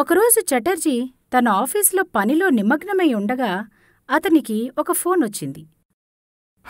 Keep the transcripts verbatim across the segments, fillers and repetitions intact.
ఒకరోజు చటర్జీ తన ఆఫీసులో పనిలో నిమగ్నమై ఉండగా అతనికి ఒక ఫోన్ వచ్చింది.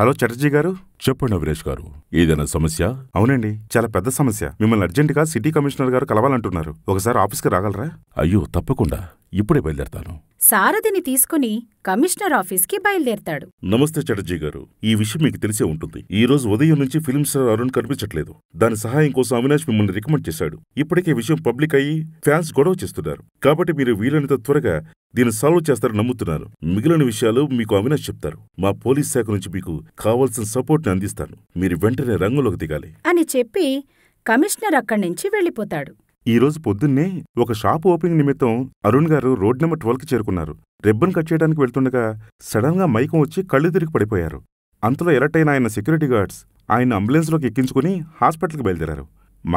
హలో చటర్జీ గారు. చెప్పండి అవిరేష్ గారు, ఏదైనా సమస్య? అవునండి, చాలా పెద్ద సమస్య. మిమ్మల్ని అర్జెంటుగా సిటీ కమిషనర్ గారు కలవాలంటున్నారు. ఒకసారి ఆఫీస్కి రాగలరా? అయ్యో తప్పకుండా, ఇప్పుడే బయలుదేరతాను. సారథిని తీసుకుని కమిషనర్ ఆఫీస్కి బయలుదేరతాడు. నమస్తే చటర్జీ గారు, ఈ విషయం మీకు తెలిసే ఉంటుంది. ఈ రోజు ఉదయం నుంచి ఫిల్మ్ స్టార్ అరుణ్ కనిపించట్లేదు. దాని సహాయం కోసం అవినాష్ మిమ్మల్ని రికమెండ్ చేశాడు. ఇప్పటికే విషయం పబ్లిక్ అయ్యి ఫ్యాన్స్ గొడవ చేస్తున్నారు. కాబట్టి మీరు వీలైనంత త్వరగా దీన్ని సాల్వ్ చేస్తారని నమ్ముతున్నాను. మిగిలిన విషయాలు మీకు అవినాష్ చెప్తారు. మా పోలీస్ శాఖ నుంచి మీకు కావాల్సిన సపోర్ట్ అందిస్తాను. మీరు వెంటనే రంగులోకి దిగాలి అని చెప్పి కమిషనర్ అక్కడి నుంచి వెళ్ళిపోతాడు. ఈరోజు పొద్దున్నే ఒక షాపు ఓపెనింగ్ నిమిత్తం అరుణ్ గారు రోడ్ నెంబర్ ట్వెల్వ్కి చేరుకున్నారు. రిబ్బన్ కట్ చేయడానికి వెళ్తుండగా సడన్గా మైకం వచ్చి కళ్ళు తిరిగి పడిపోయారు. అంతలో ఎలర్ట్ అయిన ఆయన సెక్యూరిటీ గార్డ్స్ ఆయన అంబులెన్స్లోకి ఎక్కించుకుని హాస్పిటల్కి బయలుదేరారు.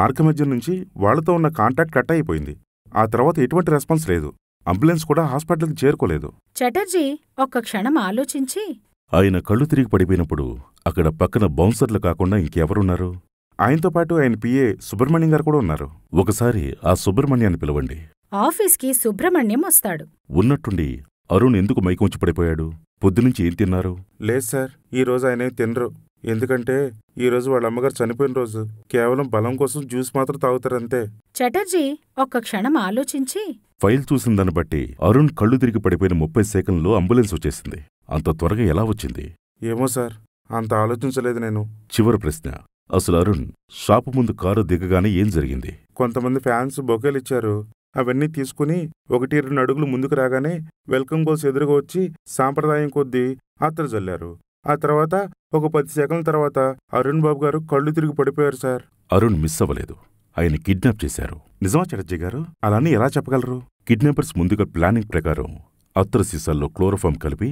మార్గమధ్యం నుంచి వాళ్లతో ఉన్న కాంటాక్ట్ కట్ అయిపోయింది. ఆ తర్వాత ఎటువంటి రెస్పాన్స్ లేదు. అంబులెన్స్ కూడా హాస్పిటల్కి చేరుకోలేదు. చటర్జీ ఒక్క క్షణం ఆలోచించి, ఆయన కళ్ళు తిరిగి పడిపోయినప్పుడు అక్కడ పక్కన బౌన్సర్లు కాకుండా ఇంకెవరున్నారు? ఆయనతో పాటు ఆయన పిఏ సుబ్రహ్మణ్యం గారు కూడా ఉన్నారు. ఒకసారి ఆ సుబ్రహ్మణ్యాన్ని పిలవండి. ఆఫీస్కి సుబ్రహ్మణ్యం వస్తాడు. ఉన్నట్టుండి అరుణ్ ఎందుకు మైకొంచి పడిపోయాడు? పొద్దునుంచి ఏం తిన్నారు? లేదు సార్, ఈరోజు ఆయన తినరు. ఎందుకంటే ఈరోజు వాళ్ళ అమ్మగారు చనిపోయిన రోజు. కేవలం బలం కోసం జ్యూస్ మాత్రం తాగుతారంతే. చటర్జీ ఒక్క క్షణం ఆలోచించి, ఫైల్ చూసిన దాన్ని బట్టి అరుణ్ కళ్ళు తిరిగి పడిపోయిన ముప్పై సెకండ్లో అంబులెన్స్ వచ్చేసింది. అంత త్వరగా ఎలా వచ్చింది? ఏమో సార్, అంత ఆలోచించలేదు నేను. చివరి ప్రశ్న, అసలు అరుణ్ షాపు ముందు కారు దిగగానే ఏం జరిగింది? కొంతమంది ఫ్యాన్స్ బొకేలిచ్చారు. అవన్నీ తీసుకుని ఒకటి రెండు అడుగులు ముందుకు రాగానే వెల్కమ్ గోల్స్ ఎదురుగా వచ్చి సాంప్రదాయం కొద్దీ ఆత్ర జల్లారు. ఆ తర్వాత ఒక పది సెకండ్ల తర్వాత అరుణ్ బాబు గారు కళ్ళు తిరిగి పడిపోయారు సార్. అరుణ్ మిస్ అవ్వలేదు, ఆయన కిడ్నాప్ చేశారు. నిజమా చటర్జీ గారు? అలానే ఎలా చెప్పగలరు? కిడ్నాపర్స్ ముందుగా ప్లానింగ్ ప్రకారం అత్ర సీసాల్లో క్లోరోఫామ్ కలిపి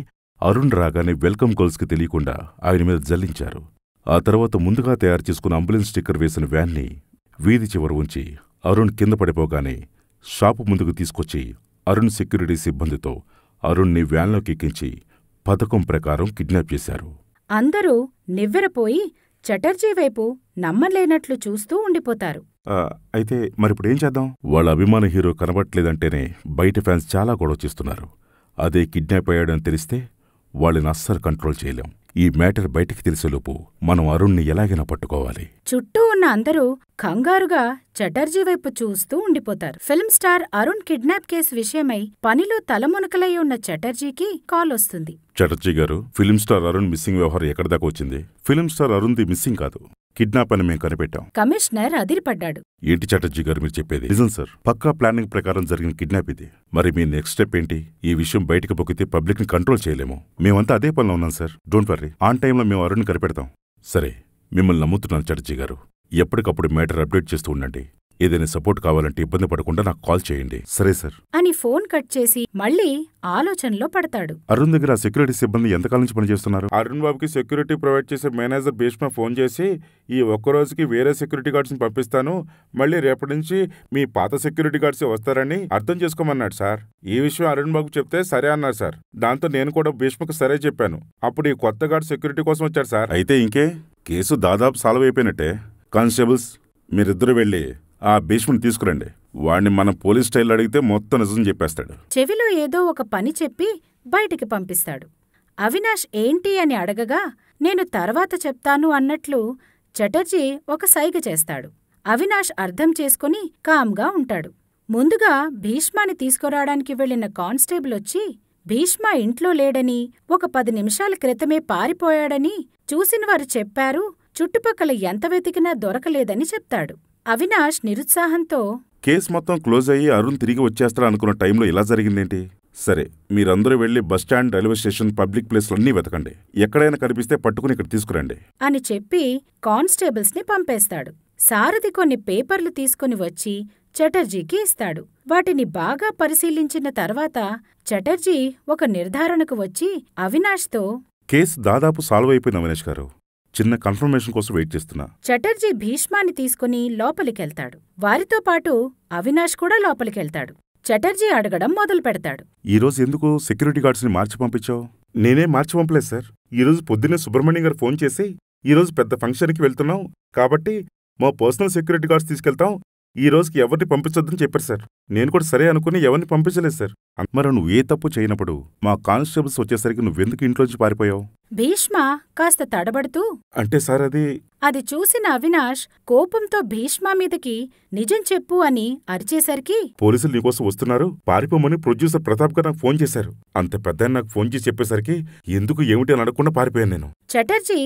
అరుణ్ రాగానే వెల్కమ్ గర్ల్స్కి తెలియకుండా ఆయన మీద జల్లించారు. ఆ తర్వాత ముందుగా తయారు చేసుకున్న అంబులెన్స్ స్టిక్కర్ వేసిన వ్యాన్ని వీధి చివర ఉంచి అరుణ్ కింద పడిపోగానే షాపు ముందుకు తీసుకొచ్చి అరుణ్ సెక్యూరిటీ సిబ్బందితో అరుణ్ని వ్యాన్లోకి ఎక్కించి పథకం ప్రకారం కిడ్నాప్ చేశారు. అందరూ నివ్వెరపోయి చటర్జీ వైపు నమ్మలేనట్లు చూస్తూ ఉండిపోతారు. అయితే మరిప్పుడేం చేద్దాం? వాళ్ళ అభిమాన హీరో కనబట్లేదంటేనే బయట ఫ్యాన్స్ చాలా గొడవ చేస్తున్నారు. అదే కిడ్నాప్ అయ్యాడని తెలిస్తే వాళ్ళని అస్సలు కంట్రోల్ చేయలేం. ఈ మ్యాటర్ బయటికి తెలిసేలోపు మనం అరుణ్ని ఎలాగైనా పట్టుకోవాలి. చుట్టూ ఉన్న అందరూ కంగారుగా చటర్జీ వైపు చూస్తూ ఉండిపోతారు. Film star Arun kidnap case విషయమై పనిలో తలమునకలై ఉన్న చటర్జీకి కాల్ వస్తుంది. చటర్జీ గారు, ఫిల్మ్ స్టార్ అరుణ్ మిస్సింగ్ వ్యవహారం ఎక్కడిదాకా వచ్చింది? ఫిల్మ్ స్టార్ అరుణ్ది మిస్సింగ్ కాదు, కిడ్నాప్ అని మేం కనిపెట్టాం. కమిషనర్ అదిరిపడ్డాడు. ఏంటి చటర్జీ గారు మీరు చెప్పేది? నిజం సార్, పక్కా ప్లానింగ్ ప్రకారం జరిగిన కిడ్నాప్ ఇది. మరి మీ నెక్స్ట్ స్టెప్ ఏంటి? ఈ విషయం బయటకు పొక్కితే పబ్లిక్ ని కంట్రోల్ చేయలేము. మేమంతా అదే పనిలో ఉన్నాం సార్. డోంట్ వర్రీ, ఆన్ టైంలో మేము అరుణ్ని కనిపెడతాం. సరే, మిమ్మల్ని నమ్ముతున్నాను చటర్జీ గారు. ఎప్పటికప్పుడు మ్యాటర్ అప్డేట్ చేస్తూ ఉండండి. ఏదైనా సపోర్ట్ కావాలంటే ఇబ్బంది పడకుండా నాకు కాల్ చేయండి. సరే సార్ అని ఫోన్ కట్ చేసి మళ్ళీ ఆలోచనలో పడతాడు. అరుణ్ దగ్గర సెక్యూరిటీ సిబ్బంది ఎంతకాలం నుంచి పనిచేస్తున్నారు? అరుణ్ బాబుకి సెక్యూరిటీ ప్రొవైడ్ చేసే మేనేజర్ భీష్మ ఫోన్ చేసి, ఈ ఒక్కరోజుకి వేరే సెక్యూరిటీ గార్డ్స్ని పంపిస్తాను, మళ్ళీ రేపటి నుంచి మీ పాత సెక్యూరిటీ గార్డ్సే వస్తారని అర్థం చేసుకోమన్నాడు సార్. ఈ విషయం అరుణ్ బాబుకు చెప్తే సరే అన్నారు సార్. దాంతో నేను కూడా భీష్మకు సరే చెప్పాను. అప్పుడు ఈ కొత్త గార్డ్ సెక్యూరిటీ కోసం వచ్చారు సార్. అయితే ఇంకే, కేసు దాదాపు సాల్వ్ అయిపోయినట్టే. కానిస్టేబుల్స్, మీరిద్దరూ వెళ్ళి ఆ భీష్ముని తీసుకురండి. వాణ్ణి మన పోలీస్ స్టైల్ అడిగితే మొత్తం నిజం చెప్పేస్తాడు. చెవిలో ఏదో ఒక పని చెప్పి బయటికి పంపిస్తాడు. అవినాష్ ఏంటి అని అడగగా నేను తర్వాత చెప్తాను అన్నట్లు చటర్జీ ఒక సైగ చేస్తాడు. అవినాష్ అర్థం చేసుకుని కామ్గా ఉంటాడు. ముందుగా భీష్మాని తీసుకురావడానికి వెళ్లిన కానిస్టేబుల్ వచ్చి భీష్మ ఇంట్లో లేడని, ఒక పది నిమిషాల క్రితమే పారిపోయాడని చూసినవారు చెప్పారు, చుట్టుపక్కల ఎంత వెతికినా దొరకలేదని చెప్తాడు. అవినాష్ నిరుత్సాహంతో, కేసు మొత్తం క్లోజ్ అయ్యి అరుణ్ తిరిగి వచ్చేస్తారా అనుకున్న టైంలో ఇలా జరిగిందేంటి? సరే, మీరందరూ వెళ్ళి బస్టాండ్, రైల్వే స్టేషన్, పబ్లిక్ ప్లేస్లన్నీ వెతకండి. ఎక్కడైనా కనిపిస్తే పట్టుకుని ఇక్కడ తీసుకురండి అని చెప్పి కానిస్టేబుల్స్ ని పంపేస్తాడు. సారథి కొన్ని పేపర్లు తీసుకుని వచ్చి చటర్జీకి ఇస్తాడు. వాటిని బాగా పరిశీలించిన తర్వాత చటర్జీ ఒక నిర్ధారణకు వచ్చి అవినాష్ తో, కేసు దాదాపు సాల్వ్ అయిపోయింది అవినాష్ గారు, చిన్న కన్ఫర్మేషన్ కోసం వెయిట్ చేస్తున్నా. చటర్జీ భీష్మాని తీసుకుని లోపలికెళ్తాడు. వారితో పాటు అవినాష్ కూడా లోపలికెళ్తాడు. చటర్జీ అడగడం మొదలు పెడతాడు. ఈరోజు ఎందుకు సెక్యూరిటీ గార్డ్స్ ని మార్చి పంపించావు? నేనే మార్చి పంపలేదు సార్. ఈరోజు పొద్దున్నే సుబ్రహ్మణ్యం గారు ఫోన్ చేసి, ఈరోజు పెద్ద ఫంక్షన్కి వెళ్తున్నాం కాబట్టి మా పర్సనల్ సెక్యూరిటీ గార్డ్స్ తీసుకెళ్తాం, ఈ రోజుకి ఎవర్ని పంపించొద్దని చెప్పారు సార్. నేను కూడా సరే అనుకుని ఎవర్ని పంపించలేదు సార్. మరి నువ్వు ఏ తప్పు చేయనప్పుడు మా కానిస్టేబుల్స్ వచ్చేసరికి నువ్వెందుకు ఇంట్లోంచి పారిపోయావు? భీష్మ కాస్త తడబడుతూ, అంటే సార్ అది అది చూసిన అవినాష్ కోపంతో భీష్మ మీదకి నిజం చెప్పు అని అరిచేసరికి, పోలీసులు నీకోసం వస్తున్నారు, పారిపోమని ప్రొడ్యూసర్ ప్రతాప్ గారు నాకు ఫోన్ చేశారు. అంత పెద్ద నాకు ఫోన్ చేసి చెప్పేసరికి ఎందుకు ఏమిటి అని అడగకుండా పారిపోయాను నేను. చటర్జీ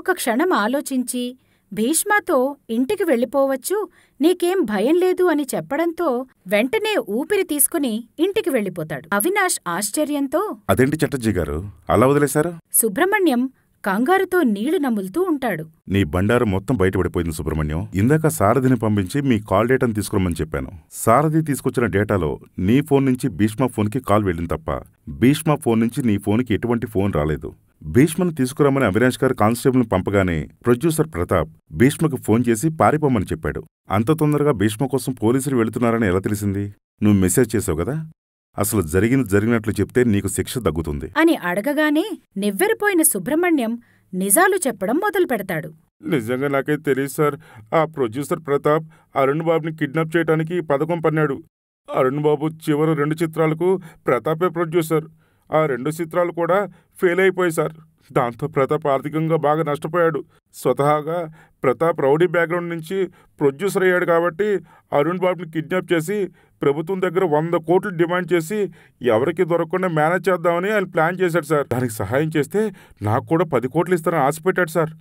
ఒక్క క్షణం ఆలోచించి భీష్మతో ఇంటికి వెళ్ళిపోవచ్చు, నీకేం భయం లేదు అని చెప్పడంతో వెంటనే ఊపిరి తీసుకుని ఇంటికి వెళ్ళిపోతాడు. అవినాష్ ఆశ్చర్యంతో, అదేంటి చటర్జీ గారు అలా వదిలేశారు? సుబ్రహ్మణ్యం కంగారుతో నీళ్లు నములుతూ ఉంటాడు. నీ బండారు మొత్తం బయటపడిపోయింది సుబ్రహ్మణ్యం. ఇందాక సారథిని పంపించి మీ కాల్ డేటాను తీసుకురమని చెప్పాను. సారథి తీసుకొచ్చిన డేటాలో నీ ఫోన్ నుంచి భీష్మ ఫోన్కి కాల్ వెళ్ళింది తప్ప భీష్మ ఫోన్ నుంచి నీ ఫోన్కి ఎటువంటి ఫోన్ రాలేదు. భీష్మను తీసుకురామని అవినాష్ గారు కానిస్టేబుల్ని పంపగానే ప్రొడ్యూసర్ ప్రతాప్ భీష్మకు ఫోన్ చేసి పారిపోమని చెప్పాడు. అంత తొందరగా భీష్మ కోసం పోలీసులు వెళుతున్నారని ఎలా తెలిసింది? నువ్వు మెసేజ్ చేసావు కదా, అసలు జరిగింది జరిగినట్లు చెప్తే నీకు శిక్ష తగ్గుతుంది అని అడగగానే నివ్వెరిపోయిన సుబ్రహ్మణ్యం నిజాలు చెప్పడం మొదలు పెడతాడు. నిజంగా నాకే తెలియదు సార్. ఆ ప్రొడ్యూసర్ ప్రతాప్ అరుణ్ బాబుని కిడ్నాప్ చేయడానికి పథకం పన్నాడు. అరుణ్ బాబు చివరి రెండు చిత్రాలకు ప్రతాపే ప్రొడ్యూసర్. ఆ రెండు చిత్రాలు కూడా ఫెయిల్ అయిపోయాయి సార్. దాంతో ప్రతాప్ ఆర్థికంగా బాగా నష్టపోయాడు. స్వతహాగా ప్రతాప్ రౌడీ బ్యాక్గ్రౌండ్ నుంచి ప్రొడ్యూసర్ అయ్యాడు కాబట్టి అరుణ్ బాబుని కిడ్నాప్ చేసి ప్రభుత్వం దగ్గర వంద కోట్లు డిమాండ్ చేసి ఎవరికి దొరకకుండా మేనేజ్ చేద్దామని ఆయన ప్లాన్ చేశాడు సార్. దానికి సహాయం చేస్తే నాకు కూడా పది కోట్లు ఇస్తారని ఆశపెట్టాడు సార్.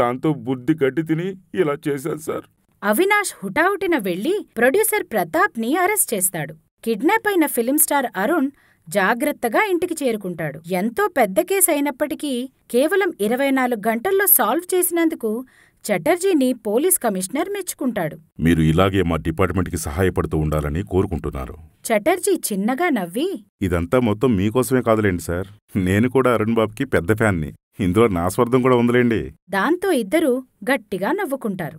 దాంతో బుద్ధి గడ్డి తిని ఇలా చేశాడు సార్. అవినాష్ హుటాహుటిన వెళ్ళి ప్రొడ్యూసర్ ప్రతాప్ని అరెస్ట్ చేస్తాడు. కిడ్నాప్ అయిన ఫిలిం స్టార్ అరుణ్ జాగ్రత్తగా ఇంటికి చేరుకుంటాడు. ఎంతో పెద్ద కేసు అయినప్పటికీ కేవలం ఇరవై నాలుగు గంటల్లో సాల్వ్ చేసినందుకు చటర్జీని పోలీస్ కమిషనర్ మెచ్చుకుంటాడు. మీరు ఇలాగే మా డిపార్ట్మెంట్కి సహాయపడుతూ ఉండాలని కోరుకుంటున్నారు. చటర్జీ చిన్నగా నవ్వి, ఇదంతా మొత్తం మీకోసమే కాదులేండి సార్, నేను కూడా అరుణ్ బాబుకి పెద్ద ఫ్యాన్ని, ఇందులో నా స్వార్థం కూడా ఉందిలేండి. దాంతో ఇద్దరూ గట్టిగా నవ్వుకుంటారు.